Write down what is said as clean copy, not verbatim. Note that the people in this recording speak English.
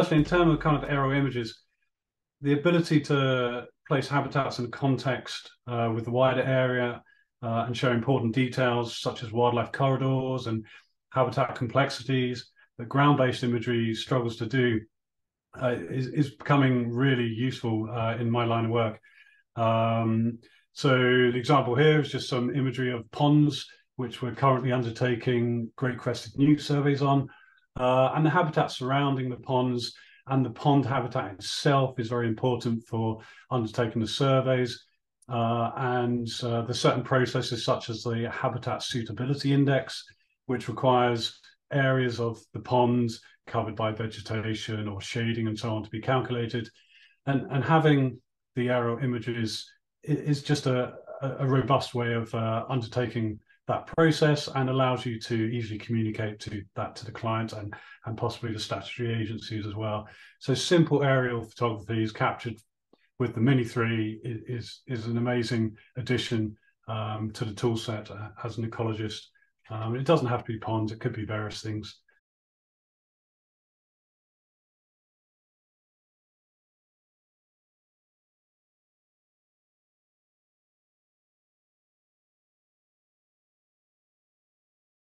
firstly, in terms of kind of aerial images, the ability to place habitats in context with the wider area and show important details such as wildlife corridors and habitat complexities that ground-based imagery struggles to do is becoming really useful in my line of work. So the example here is just some imagery of ponds, which we're currently undertaking Great Crested Newt surveys on, and the habitat surrounding the ponds and the pond habitat itself is very important for undertaking the surveys. There's certain processes such as the habitat suitability index, which requires areas of the ponds covered by vegetation or shading and so on to be calculated. And having the aerial images is just a robust way of undertaking that process and allows you to easily communicate to the client and possibly the statutory agencies as well. So simple aerial photography is captured with the Mini 3 is an amazing addition to the tool set as an ecologist. It doesn't have to be ponds, it could be various things.